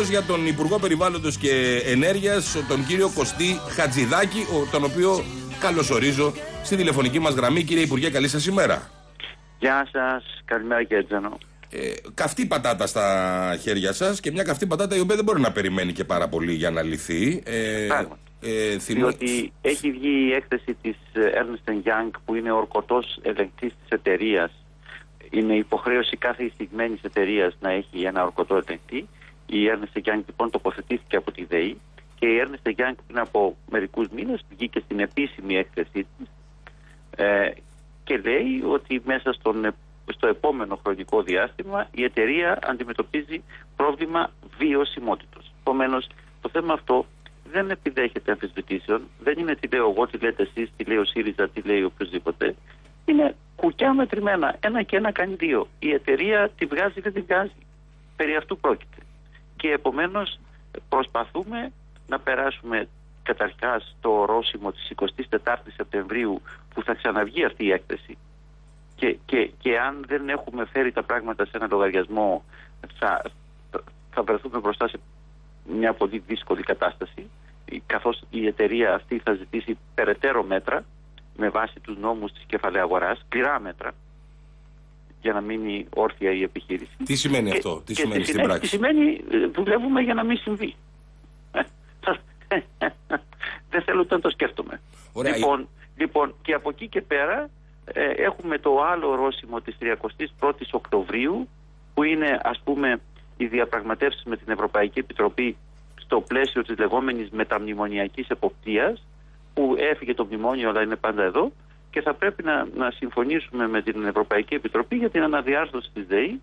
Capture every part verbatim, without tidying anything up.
βεβαίως για τον Υπουργό Περιβάλλοντος και Ενέργειας, τον κύριο Κωστή Χατζηδάκη, τον οποίο καλωσορίζω στη τηλεφωνική μας γραμμή. Κύριε Υπουργέ, καλή σας ημέρα. Γεια σας, καλημέρα κύριε Τζανό. Ε, καυτή πατάτα στα χέρια σας και μια καυτή πατάτα η οποία δεν μπορεί να περιμένει και πάρα πολύ για να λυθεί. Ε, ε, θυμώ... Διότι έχει βγει η έκθεση της Ernst Young που είναι ορκωτός ελεγκτής της εταιρείας. Είναι υποχρέωση κάθε εισηγμένης εταιρείας να έχει ένα ορκωτό ελεγκτή. Η Ernst Young λοιπόν τοποθετήθηκε από τη ΔΕΗ και η Ernst Young πριν από μερικούς μήνες βγήκε στην επίσημη έκθεσή της ε, και λέει ότι μέσα στον στο επόμενο χρονικό διάστημα η εταιρεία αντιμετωπίζει πρόβλημα βιωσιμότητος. Επομένως, το θέμα αυτό δεν επιδέχεται αμφισβητήσεων, δεν είναι τι λέω εγώ, τι λέτε εσείς, τι λέει ο ΣΥΡΙΖΑ, τι λέει οποιοδήποτε. Είναι κουκιά μετρημένα. Ένα και ένα κάνει δύο. Η εταιρεία τη βγάζει, δεν τη βγάζει. Περί αυτού πρόκειται. Και επομένως προσπαθούμε να περάσουμε καταρχάς το ορόσημο της εικοστής τετάρτης Σεπτεμβρίου που θα ξαναβγεί αυτή η έκθεση. Και, και, και αν δεν έχουμε φέρει τα πράγματα σε ένα λογαριασμό θα, θα βρεθούμε μπροστά σε μια πολύ δύσκολη κατάσταση, καθώς η εταιρεία αυτή θα ζητήσει περαιτέρω μέτρα με βάση τους νόμους της κεφαλαίου αγοράς, σκληρά μέτρα, για να μείνει όρθια η επιχείρηση. Τι σημαίνει και, αυτό, τι και σημαίνει και στην πράξη? Τι σημαίνει δουλεύουμε για να μην συμβεί. Δεν θέλω να το σκέφτομαι. Ωραία. Λοιπόν, λοιπόν, και από εκεί και πέρα έχουμε το άλλο ορόσημο της τριακοστής πρώτης Οκτωβρίου που είναι ας πούμε οι διαπραγματεύσεις με την Ευρωπαϊκή Επιτροπή στο πλαίσιο της λεγόμενης μεταμνημονιακής εποπτείας που έφυγε το μνημόνιο αλλά είναι πάντα εδώ και θα πρέπει να, να συμφωνήσουμε με την Ευρωπαϊκή Επιτροπή για την αναδιάρθρωση της ΔΕΗ.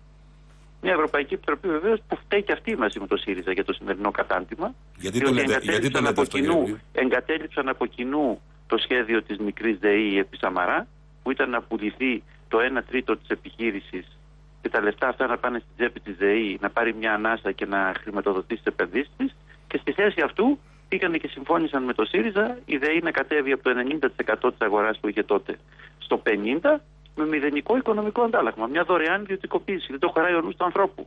Μια Ευρωπαϊκή Επιτροπή βεβαίως που φταίει και αυτή μαζί με το ΣΥΡΙΖΑ για το σημερινό κατάντημα. Γιατί το λέτε, γιατί το λέτε αυτό, γιατί? Εγκατέλειψαν από κοινού το σχέδιο της μικρής ΔΕΗ επί Σαμαρά, που ήταν να πουληθεί το ένα τρίτο της επιχείρησης και τα λεφτά αυτά να πάνε στην τσέπη της ΔΕΗ, να πάρει μια ανάσα και να χρηματοδοτήσει τις επενδύσεις της. Και στη θέση αυτού πήγανε και συμφώνησαν με το ΣΥΡΙΖΑ η ΔΕΗ να κατέβει από το ενενήντα τοις εκατό της αγοράς που είχε τότε στο πενήντα τοις εκατό με μηδενικό οικονομικό αντάλλαγμα. Μια δωρεάν ιδιωτικοποίηση. Δεν το χαράει ο νους του ανθρώπου.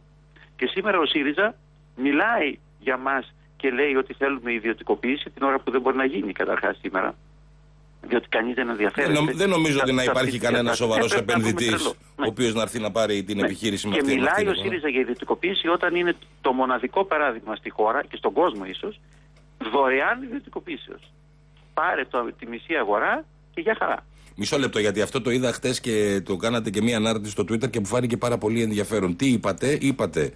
Και σήμερα ο ΣΥΡΙΖΑ μιλάει για μας και λέει ότι θέλουμε ιδιωτικοποίηση την ώρα που δεν μπορεί να γίνει καταρχάς σήμερα. Διότι κανείς δεν ενδιαφέρεται. Δεν, δεν νομίζω ότι να υπάρχει κανένα σοβαρό επενδυτή ο οποίος να έρθει να πάρει την επιχείρηση με αυτή. Και μιλάει ο ΣΥΡΙΖΑ για ιδιωτικοποίηση όταν είναι το μοναδικό παράδειγμα στη χώρα και στον κόσμο ίσως δωρεάν ιδιωτικοποίησεως. Πάρε το, τη μισή αγορά και για χαρά. Μισό λεπτό, γιατί αυτό το είδα χτες και το κάνατε και μία ανάρτηση στο Twitter και μου φάνηκε πάρα πολύ ενδιαφέρον. Τι είπατε? Είπατε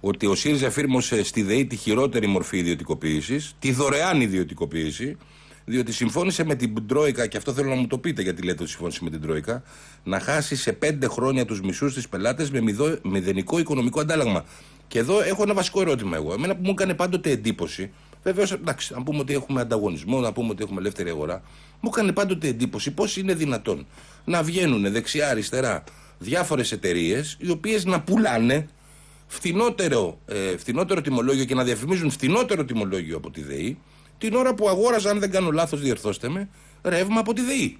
ότι ο ΣΥΡΙΖΑ εφήρμοσε στη ΔΕΗ τη χειρότερη μορφή ιδιωτικοποίησης, τη δωρεάν ιδιωτικοποίηση. Διότι συμφώνησε με την Τρόικα, και αυτό θέλω να μου το πείτε γιατί λέτε ότι συμφώνησε με την Τρόικα, να χάσει σε πέντε χρόνια τους μισούς της πελάτες με μηδο, μηδενικό οικονομικό αντάλλαγμα. Και εδώ έχω ένα βασικό ερώτημα εγώ. Εμένα που μου έκανε πάντοτε εντύπωση, βεβαίως, εντάξει, να πούμε ότι έχουμε ανταγωνισμό, να πούμε ότι έχουμε ελεύθερη αγορά, μου έκανε πάντοτε εντύπωση πώς είναι δυνατόν να βγαίνουν δεξιά-αριστερά διάφορες εταιρείες οι οποίες να πουλάνε φθηνότερο, ε, φθηνότερο τιμολόγιο και να διαφημίζουν φθηνότερο τιμολόγιο από τη ΔΕΗ. Την ώρα που αγόραζα, αν δεν κάνω λάθος, διορθώστε με, ρεύμα από τη ΔΕΗ.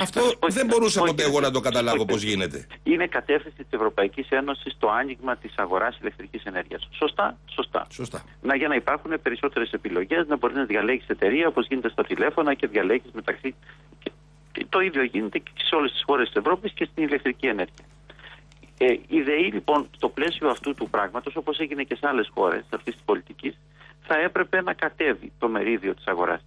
Αυτό δεν μπορούσα ποτέ εγώ να το καταλάβω πώς γίνεται. Είναι κατεύθυνση της Ευρωπαϊκής Ένωσης το άνοιγμα της αγοράς ηλεκτρικής ενέργειας. Σωστά, σωστά. σωστά. Να, για να υπάρχουν περισσότερες επιλογές, να μπορείς να διαλέγεις εταιρεία όπως γίνεται στα τηλέφωνα και διαλέγεις μεταξύ. Το ίδιο γίνεται και σε όλες τις χώρες της Ευρώπης και στην ηλεκτρική ενέργεια. Ε, η ΔΕΗ λοιπόν στο πλαίσιο αυτού του πράγματος, όπως έγινε και σε άλλες χώρες αυτής της πολιτικής, θα έπρεπε να κατέβει το μερίδιο της αγοράς.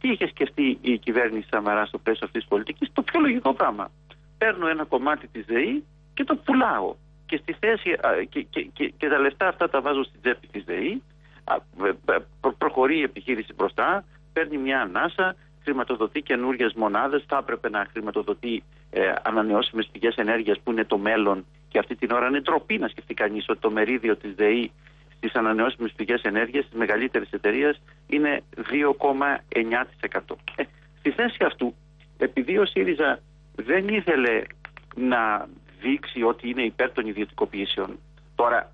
Τι είχε σκεφτεί η κυβέρνηση Σαμαρά στο πλαίσιο αυτής της πολιτικής? Το πιο λογικό πράγμα. Παίρνω ένα κομμάτι της ΔΕΗ και το πουλάω. Και, στη θέση, και, και, και, και τα λεφτά αυτά τα βάζω στην τσέπη της ΔΕΗ. Προ, προχωρεί η επιχείρηση μπροστά, παίρνει μια ανάσα, χρηματοδοτεί καινούριες μονάδες. Θα έπρεπε να χρηματοδοτεί ε, ανανεώσιμες πηγές ενέργειας που είναι το μέλλον. Και αυτή την ώρα είναι ντροπή να σκεφτεί κανείς ότι το μερίδιο της ΔΕΗ στις ανανεώσιμες πηγές ενέργειας της μεγαλύτερης εταιρείας είναι δύο κόμμα εννιά τοις εκατό. Ε, στη θέση αυτού, επειδή ο ΣΥΡΙΖΑ δεν ήθελε να δείξει ότι είναι υπέρ των ιδιωτικοποιήσεων, τώρα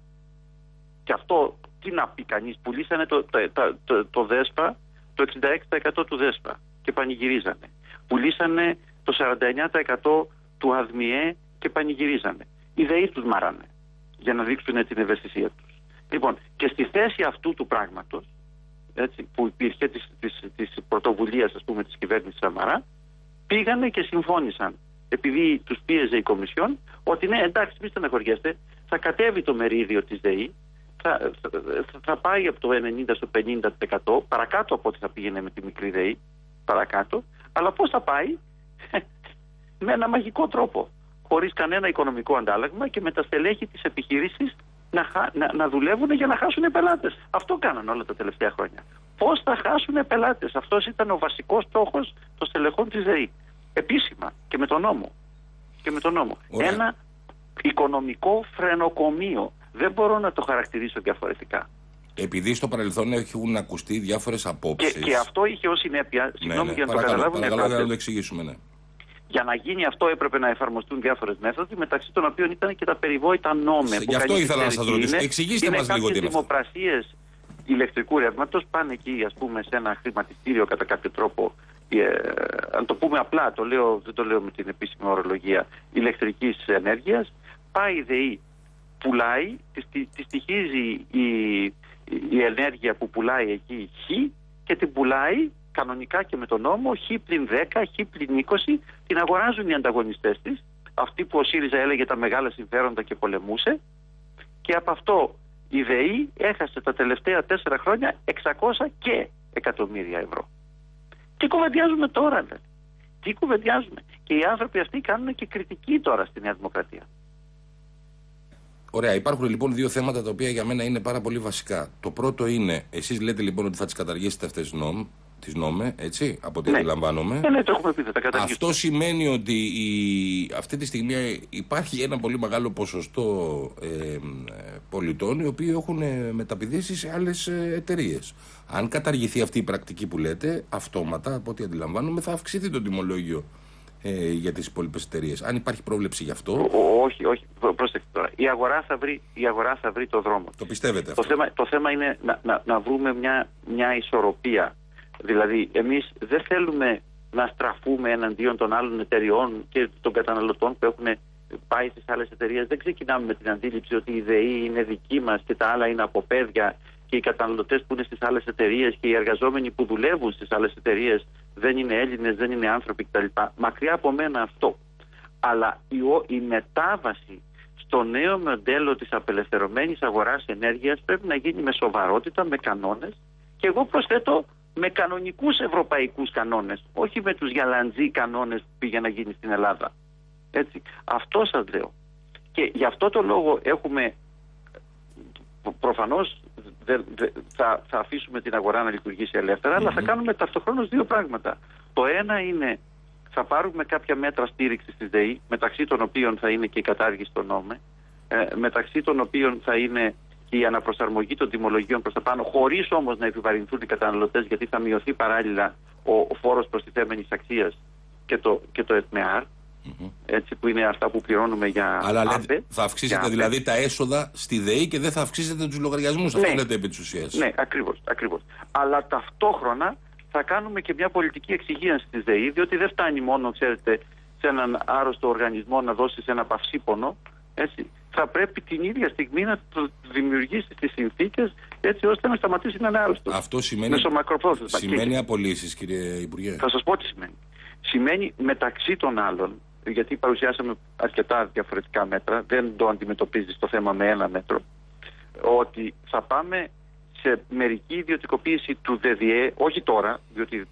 και αυτό τι να πει κανείς, πουλήσανε το, το, το, το, το ΔΕΣΠΑ, το εξήντα έξι τοις εκατό του ΔΕΣΠΑ και πανηγυρίζανε. Πουλήσανε το σαράντα εννιά τοις εκατό του ΑΔΜΙΕ και πανηγυρίζανε. Οι ΔΕΗ τους μάρανε για να δείξουν την ευαισθησία τους. Λοιπόν, και στη θέση αυτού του πράγματος, έτσι, που υπήρχε της, της, της πρωτοβουλίας, ας πούμε, της κυβέρνησης Σαμαρά, πήγανε και συμφώνησαν, επειδή τους πίεζε η Κομισιόν, ότι ναι, εντάξει, μη στεναχωριέστε, θα κατέβει το μερίδιο της ΔΕΗ, θα, θα, θα πάει από το ενενήντα στο πενήντα τοις εκατό, παρακάτω από ό,τι θα πήγαινε με τη μικρή ΔΕΗ, παρακάτω, αλλά πώς θα πάει, με ένα μαγικό τρόπο, χωρίς κανένα οικονομικό αντάλλαγμα και με τα στελέχη της επιχείρησης να, να, να δουλεύουν για να χάσουν πελάτες. Αυτό κάνανε όλα τα τελευταία χρόνια. Πώς θα χάσουν πελάτες. Αυτός ήταν ο βασικός στόχος των στελεχών της ΔΕΗ. Επίσημα και με τον νόμο. Και με τον νόμο. Ωραία. Ένα οικονομικό φρενοκομείο. Δεν μπορώ να το χαρακτηρίσω διαφορετικά. Επειδή στο παρελθόν έχουν ακουστεί διάφορες απόψεις. Και, και αυτό είχε ως συνέπεια. Συγγνώμη, ναι, ναι, για να παρακαλώ, το καταλάβουν. Παρακαλώ, για να το εξηγήσουμε, ναι. Για να γίνει αυτό έπρεπε να εφαρμοστούν διάφορες μέθοδοι, μεταξύ των οποίων ήταν και τα περιβόητα νόμια. Γι' αυτό ήθελα να σας ρωτήσω. Εξηγήστε μας λίγο τι είναι. Οι δημοπρασίες ηλεκτρικού ρεύματος πάνε εκεί, ας πούμε, σε ένα χρηματιστήριο κατά κάποιο τρόπο. Ε, αν το πούμε απλά, το λέω, δεν το λέω με την επίσημη ορολογία ηλεκτρικής ενέργειας. Πάει η ΔΕΗ, πουλάει, τη στοιχίζει η, η ενέργεια που πουλάει εκεί Χ και την πουλάει. Κανονικά και με τον νόμο, χ πλην δέκα, χ πλην είκοσι, την αγοράζουν οι ανταγωνιστές της, αυτοί που ο ΣΥΡΙΖΑ έλεγε τα μεγάλα συμφέροντα και πολεμούσε, και από αυτό η ΔΕΗ έχασε τα τελευταία τέσσερα χρόνια εξακόσια και εκατομμύρια ευρώ. Τι κουβεντιάζουμε τώρα, δηλαδή. Τι κουβεντιάζουμε. Και οι άνθρωποι αυτοί κάνουν και κριτική τώρα στη Νέα Δημοκρατία. Ωραία, υπάρχουν λοιπόν δύο θέματα τα οποία για μένα είναι πάρα πολύ βασικά. Το πρώτο είναι, εσείς λέτε λοιπόν ότι θα τις καταργήσετε αυτές τις νόμ. Τις νόμε, έτσι, από ό,τι αντιλαμβάνομαι. Ναι, ναι, το έχουμε πει, θα τα καταργήσουμε. Αυτό σημαίνει ότι η, αυτή τη στιγμή υπάρχει ένα πολύ μεγάλο ποσοστό ε, πολιτών οι οποίοι έχουν μεταπηδήσει σε άλλες εταιρείες. Αν καταργηθεί αυτή η πρακτική που λέτε, αυτόματα, από ό,τι αντιλαμβάνομαι, θα αυξηθεί το τιμολόγιο ε, για τις υπόλοιπες εταιρείες. Αν υπάρχει πρόβλεψη γι' αυτό. Ό, όχι, όχι. Πρόσεξε τώρα. Η αγορά θα βρει, η αγορά θα βρει το δρόμο. Το πιστεύετε αυτό. Το θέμα, το θέμα είναι να, να, να βρούμε μια, μια ισορροπία. Δηλαδή, εμείς δεν θέλουμε να στραφούμε εναντίον των άλλων εταιριών και των καταναλωτών που έχουν πάει στις άλλες εταιρείες. Δεν ξεκινάμε με την αντίληψη ότι η ΔΕΗ είναι δική μας και τα άλλα είναι από παιδιά και οι καταναλωτές που είναι στις άλλες εταιρείες και οι εργαζόμενοι που δουλεύουν στις άλλες εταιρείες δεν είναι Έλληνες, δεν είναι άνθρωποι κτλ. Μακριά από μένα αυτό. Αλλά η μετάβαση στο νέο μοντέλο της απελευθερωμένης αγοράς ενέργειας πρέπει να γίνει με σοβαρότητα, με κανόνες, και εγώ προσθέτω με κανονικούς ευρωπαϊκούς κανόνες, όχι με τους γιαλαντζή κανόνες που πήγε να γίνει στην Ελλάδα. Έτσι. Αυτό σας λέω. Και γι' αυτό το λόγο έχουμε, προφανώς δε, δε, θα, θα αφήσουμε την αγορά να λειτουργήσει ελεύθερα, mm-hmm. αλλά θα κάνουμε ταυτοχρόνως δύο πράγματα. Το ένα είναι, θα πάρουμε κάποια μέτρα στήριξης της ΔΕΗ, μεταξύ των οποίων θα είναι και η κατάργηση των νόμων, ε, μεταξύ των οποίων θα είναι η αναπροσαρμογή των τιμολογίων προς τα πάνω, χωρίς όμως να επιβαρυνθούν οι καταναλωτές, γιατί θα μειωθεί παράλληλα ο, ο φόρος προστιθέμενης αξίας και το, και το ΕΤΜΕΑΡ, mm-hmm. έτσι, που είναι αυτά που πληρώνουμε για ΑΔΜΙΕ. Θα αυξήσετε δηλαδή ΑΔΜΙΕ. τα έσοδα στη ΔΕΗ και δεν θα αυξήσετε τους λογαριασμούς, αυτό ναι. λέτε επί της ουσίας. Ναι, ακριβώς, ακριβώς. Αλλά ταυτόχρονα θα κάνουμε και μια πολιτική εξυγίανση της ΔΕΗ, διότι δεν φτάνει μόνο, ξέρετε, σε έναν άρρωστο οργανισμό να δώσεις ένα παυσίπονο, έτσι. Θα πρέπει την ίδια στιγμή να το δημιουργήσει τις συνθήκες έτσι ώστε να σταματήσει να είναι άρρωστο. Αυτό σημαίνει, σημαίνει απολύσεις, κύριε Υπουργέ. Θα σας πω τι σημαίνει. Σημαίνει μεταξύ των άλλων, γιατί παρουσιάσαμε αρκετά διαφορετικά μέτρα, δεν το αντιμετωπίζεις το θέμα με ένα μέτρο, ότι θα πάμε σε μερική ιδιωτικοποίηση του ΔΕΔΙΕ, όχι τώρα, διότι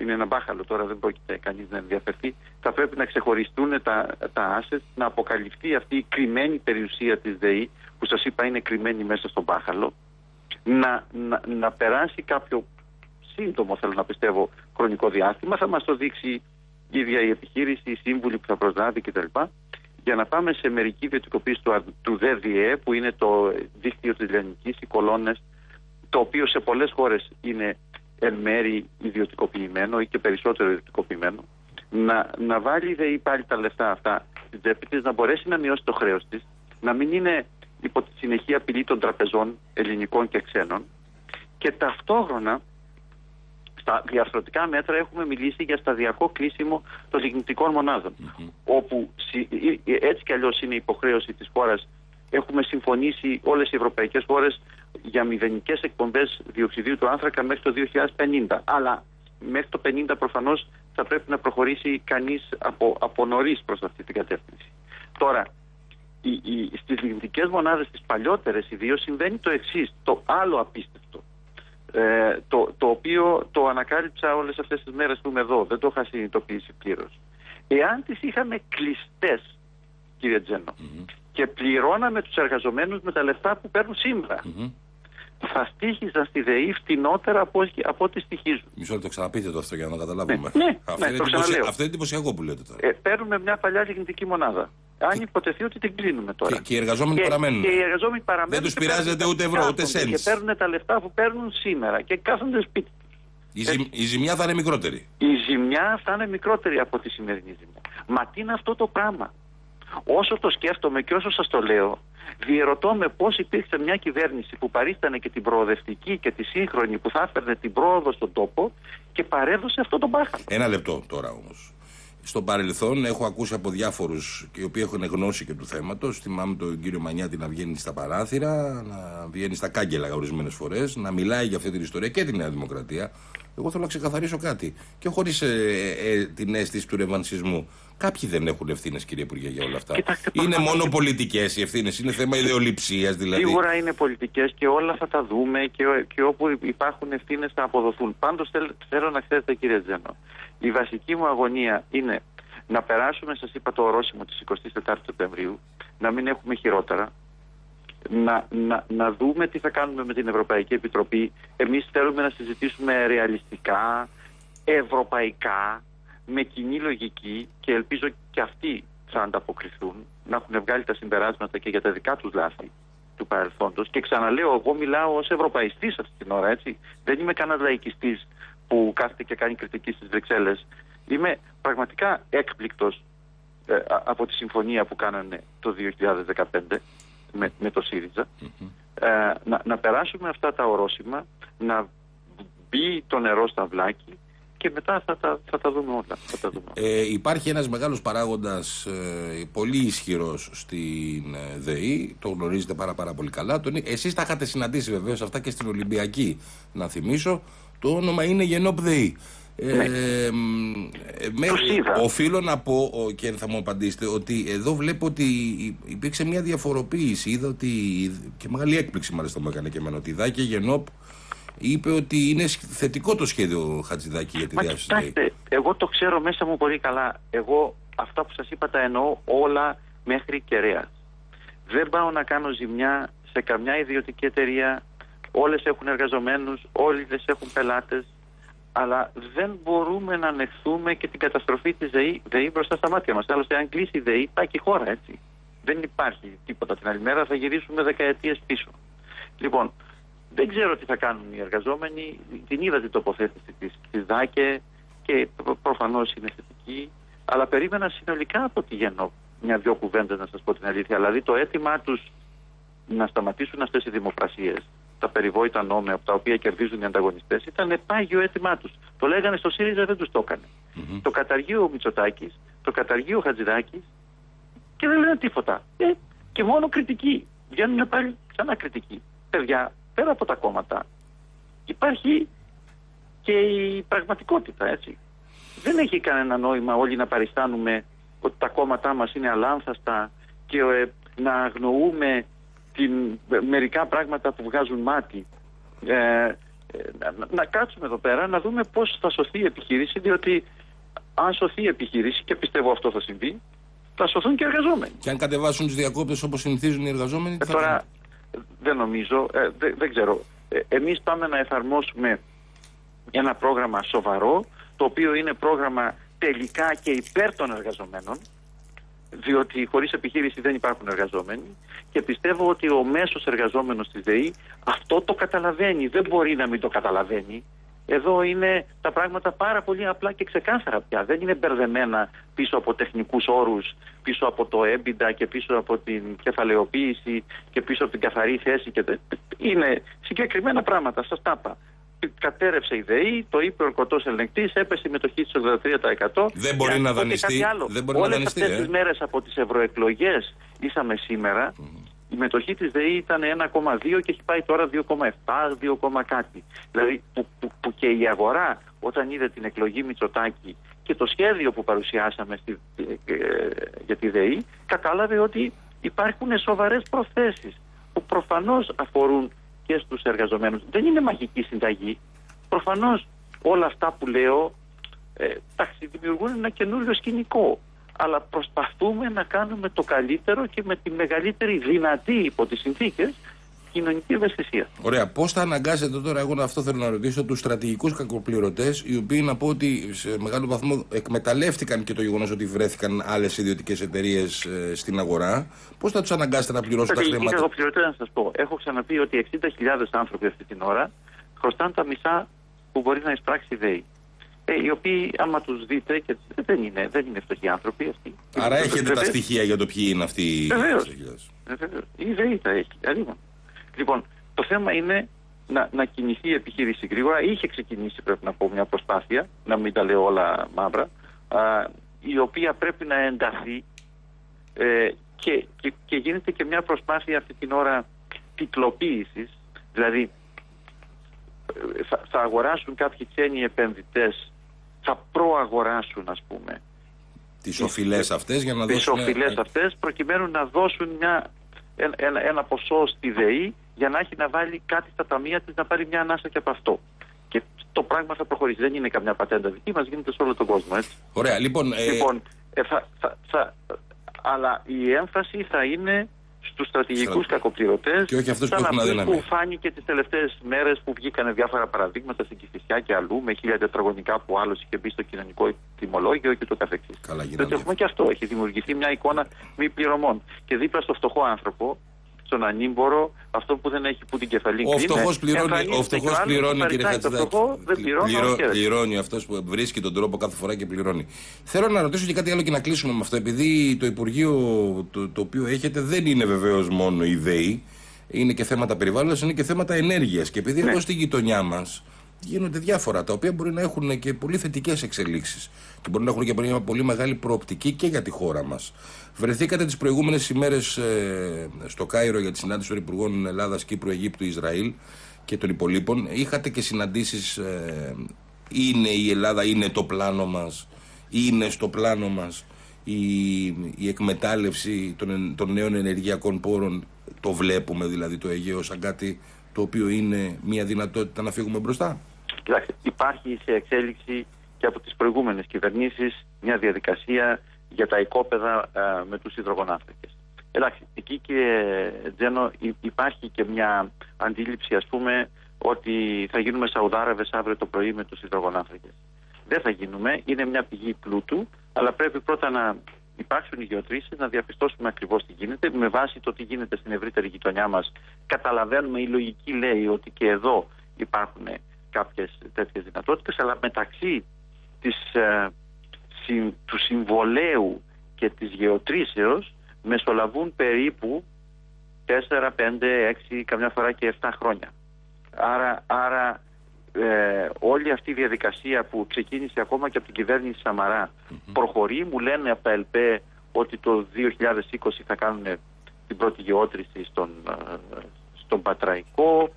είναι ένα μπάχαλο τώρα, δεν πρόκειται κανείς να ενδιαφερθεί. Θα πρέπει να ξεχωριστούν τα, τα assets, να αποκαλυφθεί αυτή η κρυμμένη περιουσία της ΔΕΗ, που σας είπα είναι κρυμμένη μέσα στον μπάχαλο, να, να, να περάσει κάποιο σύντομο, θέλω να πιστεύω, χρονικό διάστημα. Θα μας το δείξει η ίδια η επιχείρηση, οι σύμβουλοι που θα προσλάβει κτλ. Για να πάμε σε μερική ιδιωτικοποίηση του, του ΔΕΔΙΕ, που είναι το δίκτυο της Λιανικής, οι κολόνες, το οποίο σε πολλές χώρες είναι εν μέρη ιδιωτικοποιημένο ή και περισσότερο ιδιωτικοποιημένο, να, να βάλει η ΔΕΗ πάλι τα λεφτά αυτά στην τσέπη της, να μπορέσει να μειώσει το χρέος της, να μην είναι υπό τη συνεχή απειλή των τραπεζών ελληνικών και ξένων, και ταυτόχρονα στα διαρθρωτικά μέτρα έχουμε μιλήσει για σταδιακό κλείσιμο των λιγνητικών μονάδων, mm-hmm. όπου έτσι κι αλλιώς είναι υποχρέωση της χώρας έχουμε συμφωνήσει όλες οι ευρωπαϊκές χώρες για μηδενικές εκπομπές διοξιδίου του άνθρακα μέχρι το δύο χιλιάδες πενήντα. Αλλά μέχρι το πενήντα προφανώς θα πρέπει να προχωρήσει κανείς από, από νωρίς προς αυτή την κατεύθυνση. Τώρα, οι, οι, στις λιγνητικές μονάδες, τις παλιότερες ιδίως, συμβαίνει το εξής, το άλλο απίστευτο. Ε, το, το οποίο το ανακάλυψα όλες αυτές τις μέρες που είμαι εδώ, δεν το είχα συνειδητοποιήσει πλήρως. Εάν τις είχαμε κλειστές, κύριε Τζένο, mm-hmm. και πληρώναμε τους εργαζομένους με τα λεφτά που παίρνουν σήμερα, mm-hmm. θα στοίχιζαν στη ΔΕΗ φτηνότερα από, από ό,τι στοιχίζουν. Μισό λεπτό, ξαναπείτε το αυτό για να το καταλάβουμε. Ναι, ναι, αυτό, ναι, είναι εντυπωσιακό, αυτό είναι εντυπωσιακό που λέτε τώρα. Ε, παίρνουμε μια παλιά λιγνητική μονάδα. Αν υποτεθεί ότι την κλείνουμε τώρα. Και, και οι εργαζόμενοι και, παραμένουν. Και οι εργαζόμενοι παραμένουν. Δεν τους πειράζεται ούτε ευρώ, ούτε σέντ. Και παίρνουν τα λεφτά που παίρνουν σήμερα και κάθονται σπίτι τους. Η, ζη, η ζημιά θα είναι μικρότερη. Η ζημιά θα είναι μικρότερη από τη σημερινή ζημιά. Μα τι είναι αυτό το πράγμα. Όσο το σκέφτομαι και όσο σας το λέω, διερωτώ με πώς υπήρξε μια κυβέρνηση που παρίστανε και την προοδευτική και τη σύγχρονη που θα έφερνε την πρόοδο στον τόπο και παρέδωσε αυτό τον πάχαλο. Ένα λεπτό τώρα όμως. Στο παρελθόν έχω ακούσει από διάφορους οι οποίοι έχουν γνώση και του θέματος. Θυμάμαι τον κύριο Μανιάτη να βγαίνει στα παράθυρα, να βγαίνει στα κάγκελα ορισμένες φορές, να μιλάει για αυτή την ιστορία και τη Νέα Δημοκρατία. Εγώ θέλω να ξεκαθαρίσω κάτι. Και χωρίς ε, ε, την αίσθηση του ρεβανσισμού. Κάποιοι δεν έχουν ευθύνες, κύριε Υπουργέ, για όλα αυτά. Κοιτάξτε, είναι πάνω, μόνο και... πολιτικές οι ευθύνες, είναι θέμα ιδεολειψίας δηλαδή. Σίγουρα είναι πολιτικές και όλα θα τα δούμε και, και όπου υπάρχουν ευθύνες θα αποδοθούν. Πάντως θέλ, θέλω να ξέρετε, κύριε Τζένο, η βασική μου αγωνία είναι να περάσουμε, σας είπα, το ορόσημο της εικοστής τετάρτης Σεπτεμβρίου, να μην έχουμε χειρότερα. Να, να, να δούμε τι θα κάνουμε με την Ευρωπαϊκή Επιτροπή. Εμείς θέλουμε να συζητήσουμε ρεαλιστικά, ευρωπαϊκά, με κοινή λογική και ελπίζω και αυτοί θα ανταποκριθούν, να έχουν βγάλει τα συμπεράσματα και για τα δικά τους λάθη του παρελθόντος. Και ξαναλέω, εγώ μιλάω ως ευρωπαϊστής αυτή την ώρα, έτσι. Δεν είμαι κανένας λαϊκιστής που κάθεται και κάνει κριτική στις Βρυξέλλες. Είμαι πραγματικά έκπληκτος ε, από τη συμφωνία που κάνανε το δύο χιλιάδες δεκαπέντε με, με το ΣΥΡΙΖΑ. Mm-hmm. Ε, να, να περάσουμε αυτά τα ορόσημα, να μπει το νερό στα βλάκι και μετά θα τα, θα τα δούμε όλα. Θα τα δούμε. Ε, υπάρχει ένας μεγάλος παράγοντας ε, πολύ ισχυρός στην ε, ΔΕΗ, το γνωρίζετε πάρα, πάρα πολύ καλά. Τον, εσείς τα είχατε συναντήσει βεβαίως αυτά και στην Ολυμπιακή, να θυμίσω. Το όνομα είναι ΓΕΝΟΠ-ΔΕΗ. Ε, ναι. ε, οφείλω να πω, ο, και θα μου απαντήσετε, ότι εδώ βλέπω ότι υπήρξε μια διαφοροποίηση. Είδα ότι, και μεγάλη έκπληξη μάλιστα μου έκανε και εμένα, ότι η ΔΑΚΕ ΓΕΝΟΠ είπε ότι είναι θετικό το σχέδιο Χατζηδάκη για τη διάσωση. Κοιτάξτε, εγώ το ξέρω μέσα μου πολύ καλά. Εγώ αυτά που σας είπα τα εννοώ όλα μέχρι κεραία. Δεν πάω να κάνω ζημιά σε καμιά ιδιωτική εταιρεία. Όλες έχουν εργαζομένους, όλες έχουν πελάτες. Αλλά δεν μπορούμε να ανεχθούμε και την καταστροφή της ΔΕΗ, ΔΕΗ μπροστά στα μάτια μας. Άλλωστε, αν κλείσει η ΔΕΗ, πάει και η χώρα, έτσι. Δεν υπάρχει τίποτα. Την άλλη μέρα θα γυρίσουμε δεκαετίες πίσω. Λοιπόν, δεν ξέρω τι θα κάνουν οι εργαζόμενοι. Την είδα την τοποθέτηση της, της ΔΑΚΕ και προφανώς είναι θετική. Αλλά περίμενα συνολικά από τη ΓΕΝΟΠ μια-δυο κουβέντες, να σας πω την αλήθεια. Δηλαδή, το αίτημά τους να σταματήσουν αυτές οι δημοπρασίες, τα περιβόητα νόμια από τα οποία κερδίζουν οι ανταγωνιστές, ήταν πάγιο αίτημά τους. Το λέγανε στο ΣΥΡΙΖΑ, δεν τους το έκανε. Mm-hmm. Το καταργεί ο Μητσοτάκης, το καταργεί ο Χατζηδάκης και δεν λένε τίποτα. Ε, και μόνο κριτική. Βγαίνουν πάλι ξανά κριτική. Παιδιά, πέρα από τα κόμματα υπάρχει και η πραγματικότητα, έτσι. Δεν έχει κανένα νόημα όλοι να παριστάνουμε ότι τα κόμματά μας είναι αλάνθαστα και ε, να αγνοούμε την, μερικά πράγματα που βγάζουν μάτι. Ε, ε, να, να κάτσουμε εδώ πέρα να δούμε πώς θα σωθεί η επιχείρηση, διότι αν σωθεί η επιχείρηση, και πιστεύω αυτό θα συμβεί, θα σωθούν και οι εργαζόμενοι. Και αν κατεβάσουν τους διακόπτες όπως συνηθίζουν οι εργαζόμενοι, ε, θα τώρα κάνουν. Δεν νομίζω, ε, δε, δεν ξέρω. Ε, εμείς πάμε να εφαρμόσουμε ένα πρόγραμμα σοβαρό, το οποίο είναι πρόγραμμα τελικά και υπέρ των εργαζομένων, διότι χωρίς επιχείρηση δεν υπάρχουν εργαζόμενοι και πιστεύω ότι ο μέσος εργαζόμενος της ΔΕΗ αυτό το καταλαβαίνει, δεν μπορεί να μην το καταλαβαίνει. Εδώ είναι τα πράγματα πάρα πολύ απλά και ξεκάθαρα πια, δεν είναι μπερδεμένα πίσω από τεχνικούς όρους, πίσω από το EBITDA και πίσω από την κεφαλαιοποίηση και πίσω από την καθαρή θέση και... είναι συγκεκριμένα πράγματα, σας τα είπα. Κατέρευσε η ΔΕΗ, το είπε ο ορκωτός ελεγκτής, έπεσε η μετοχή της ογδόντα τρία τοις εκατό. Δεν μπορεί να δανειστεί. Δεν μπορεί να δανειστεί. Όλες αυτές τις μέρες από τις ευρωεκλογές ήσαμε σήμερα mm. η μετοχή της ΔΕΗ ήταν ένα κόμμα δύο και έχει πάει τώρα δύο κόμμα επτά, δύο κόμμα κάτι. Δηλαδή που, που, που και η αγορά όταν είδε την εκλογή Μητσοτάκη και το σχέδιο που παρουσιάσαμε στη, ε, για τη ΔΕΗ, κατάλαβε ότι υπάρχουν σοβαρές προθέσεις που προφανώς αφορούν και στους εργαζομένους. Δεν είναι μαγική συνταγή. Προφανώς όλα αυτά που λέω ε, τάξη, δημιουργούν ένα καινούριο σκηνικό. Αλλά προσπαθούμε να κάνουμε το καλύτερο και με τη μεγαλύτερη δυνατή υπό τις συνθήκες κοινωνική ευαισθησία. Ωραία. Πώς θα αναγκάσετε τώρα, εγώ αυτό θέλω να ρωτήσω, τους στρατηγικούς κακοπληρωτές, οι οποίοι να πω ότι σε μεγάλο βαθμό εκμεταλλεύτηκαν και το γεγονός ότι βρέθηκαν άλλες ιδιωτικές εταιρείες ε, στην αγορά, πώς θα τους αναγκάσετε να πληρώσουν τα χρήματα? Κακοπληρωτές, να σας πω. Έχω ξαναπεί ότι εξήντα χιλιάδες άνθρωποι αυτή την ώρα χρωστάνε τα μισά που μπορεί να εισπράξει η ΔΕΗ. Ε, οι οποίοι, άμα τους δείτε, και δεν είναι, δεν είναι φτωχοί άνθρωποι αυτοί. Άρα έχετε βεβαίως τα στοιχεία για το ποιοι είναι αυτοί οι εξήντα χιλιάδες. Η ΔΕΗ τα έχει. Αλήθεια. Λοιπόν, το θέμα είναι να, να κινηθεί η επιχείρηση γρήγορα. Είχε ξεκινήσει, πρέπει να πω, μια προσπάθεια, να μην τα λέω όλα μαύρα, α, η οποία πρέπει να ενταθεί ε, και, και, και γίνεται και μια προσπάθεια αυτή την ώρα τιτλοποίησης. Δηλαδή, θα, θα αγοράσουν κάποιοι ξένοι επενδυτές, θα προαγοράσουν, ας πούμε, τις οφειλές αυτές, για να τις δώσουν... οφειλές αυτές, προκειμένου να δώσουν μια... Ένα, ένα ποσό στη ΔΕΗ για να έχει να βάλει κάτι στα ταμεία της, να πάρει μια ανάσα και από αυτό. Και το πράγμα θα προχωρήσει. Δεν είναι καμιά πατέντα δική μας, γίνεται σε όλο τον κόσμο, έτσι. Ωραία, λοιπόν. Ε... λοιπόν ε, θα, θα, θα, αλλά η έμφαση θα είναι στους στρατηγικούς κακοπληρωτές και όχι αυτούς που έχουν αδύναμη. Που φάνηκε τις τελευταίες μέρες που βγήκανε διάφορα παραδείγματα στην Κηφισιά και αλλού με χίλια τετραγωνικά που άλλος είχε μπει στο κοινωνικό τιμολόγιο και το καθεξής. Καλά, δηλαδή, έχουμε και αυτό. Έχει δημιουργηθεί μια εικόνα μη πληρωμών. Και δίπλα στο φτωχό άνθρωπο, στον ανήμπορο, αυτό που δεν έχει που την κεφαλή κλείνει. Ο φτωχός πληρώνει, ο φτωχός πληρώνει, κύριε Χατζηδάκη. Πληρώνει αυτός που βρίσκει τον τρόπο κάθε φορά και πληρώνει. Θέλω να ρωτήσω και κάτι άλλο και να κλείσουμε με αυτό. Επειδή το Υπουργείο το, το οποίο έχετε δεν είναι βεβαίως μόνο η ΔΕΗ, είναι και θέματα περιβάλλοντος, είναι και θέματα ενέργειας. Και επειδή ναι. εδώ στη γειτονιά μας γίνονται διάφορα τα οποία μπορεί να έχουν και πολύ θετικές εξελίξεις και μπορεί να έχουν και μια πολύ μεγάλη προοπτική και για τη χώρα μας. Βρεθήκατε τις προηγούμενες ημέρες ε, στο Κάιρο για τη συνάντηση των Υπουργών Ελλάδας, Κύπρου, Αιγύπτου, Ισραήλ και των υπολείπων. Είχατε και συναντήσεις. Ε, είναι η Ελλάδα, είναι το πλάνο μας, είναι στο πλάνο μας η, η εκμετάλλευση των, των νέων ενεργειακών πόρων. Το βλέπουμε δηλαδή το Αιγαίο σαν κάτι το οποίο είναι μια δυνατότητα να φύγουμε μπροστά. Κοιτάξτε, υπάρχει σε εξέλιξη και από τις προηγούμενες κυβερνήσεις μια διαδικασία για τα οικόπεδα α, με τους υδρογονάνθρακες. Εντάξει, εκεί κύριε Τζένο υπάρχει και μια αντίληψη, ας πούμε, ότι θα γίνουμε Σαουδάραβες αύριο το πρωί με τους υδρογονάνθρακες. Δεν θα γίνουμε, είναι μια πηγή πλούτου, αλλά πρέπει πρώτα να υπάρξουν οι γεωτρήσεις, να διαπιστώσουμε ακριβώς τι γίνεται. Με βάση το τι γίνεται στην ευρύτερη γειτονιά μας, καταλαβαίνουμε, η λογική λέει ότι και εδώ υπάρχουν κάποιες τέτοιες δυνατότητες, αλλά μεταξύ της, ε, συ, του συμβολέου και της γεωτρήσεως μεσολαβούν περίπου τέσσερα, πέντε, έξι, καμιά φορά και επτά χρόνια. Άρα, άρα Ε, όλη αυτή η διαδικασία που ξεκίνησε ακόμα και από την κυβέρνηση Σαμαρά mm-hmm. προχωρεί. Μου λένε από τα ΕΛΠΕ ότι το δύο χιλιάδες είκοσι θα κάνουν την πρώτη γεώτρηση στον, στον Πατραϊκό.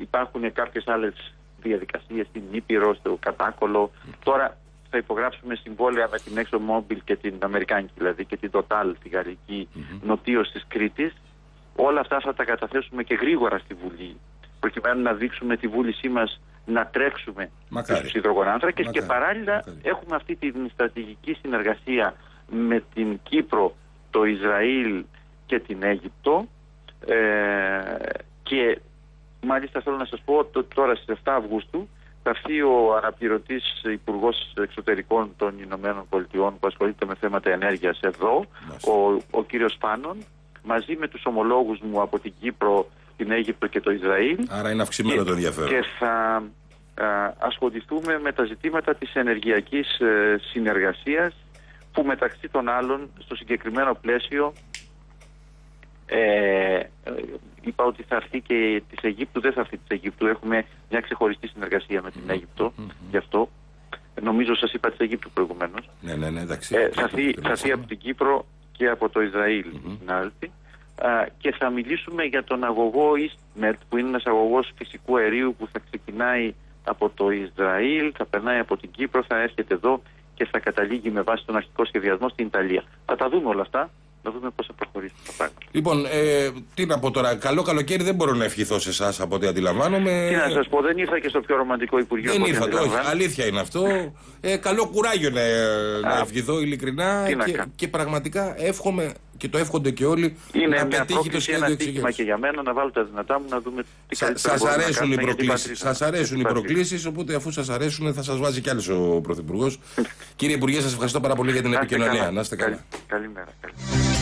Υπάρχουν κάποιες άλλες διαδικασίες στην Ήπειρο, στο Κατάκολο. Mm-hmm. Τώρα θα υπογράψουμε συμβόλαια με την ExxonMobil και την Αμερικάνικη, δηλαδή, και την Total, τη γαλλική, mm-hmm. νοτίως της Κρήτης. Όλα αυτά θα τα καταθέσουμε και γρήγορα στη Βουλή, προκειμένου να δείξουμε τη βούλησή μας να τρέξουμε στους υδρογονάνθρακες και παράλληλα Μακάρι. έχουμε αυτή τη στρατηγική συνεργασία με την Κύπρο, το Ισραήλ και την Αίγυπτο ε, και μάλιστα θέλω να σας πω ότι τώρα στις επτά Αυγούστου θα έρθει ο αναπληρωτής Υπουργός Εξωτερικών των Ηνωμένων Πολιτειών που ασχολείται με θέματα ενέργειας εδώ, ο, ο κύριος Πάνων, μαζί με τους ομολόγους μου από την Κύπρο, την Αίγυπτο και το Ισραήλ. Άρα είναι αυξημένο και το ενδιαφέρον. Και θα α, ασχοληθούμε με τα ζητήματα της ενεργειακής ε, συνεργασίας που μεταξύ των άλλων στο συγκεκριμένο πλαίσιο ε, ε, είπα ότι θα έρθει και της Αιγύπτου, δεν θα έρθει της Αιγύπτου. Έχουμε μια ξεχωριστή συνεργασία με την mm-hmm. Αίγυπτο mm-hmm. γι' αυτό. Νομίζω σας είπα της Αιγύπτου προηγουμένως. Ναι, ναι, ναι, εντάξει. Ε, θα έρθει από την Κύπρο και από το Ισραήλ mm-hmm. να έρθει. και θα μιλήσουμε για τον αγωγό EastMed, που είναι ένας αγωγός φυσικού αερίου που θα ξεκινάει από το Ισραήλ, θα περνάει από την Κύπρο, θα έρχεται εδώ και θα καταλήγει με βάση τον αρχικό σχεδιασμό στην Ιταλία. Θα τα δούμε όλα αυτά, να δούμε πώς θα προχωρήσει το πράγμα. Λοιπόν, ε, τι να πω τώρα, καλό καλοκαίρι δεν μπορώ να ευχηθώ σε εσάς από ό,τι αντιλαμβάνομαι. Τι να σας πω, δεν ήρθα και στο πιο ρομαντικό Υπουργείο. Δεν ήρθα, όχι, αλήθεια είναι αυτό. Ε, καλό κουράγιο να, να ευχηθώ ειλικρινά και, και πραγματικά εύχομαι, και το εύχονται και όλοι, είναι να πετύχει το σχέδιο εξηγήσεως. Και για μένα να βάλω τα δυνατά μου να δούμε τι Σα, καλύτερα σας αρέσουν να οι προκλήσεις. Σας αρέσουν οι προκλήσεις, οπότε αφού σας αρέσουν θα σας βάζει κι άλλος ο Πρωθυπουργός. Κύριε Υπουργέ, σας ευχαριστώ πάρα πολύ για την επικοινωνία. Να είστε καλά. Καλημέρα.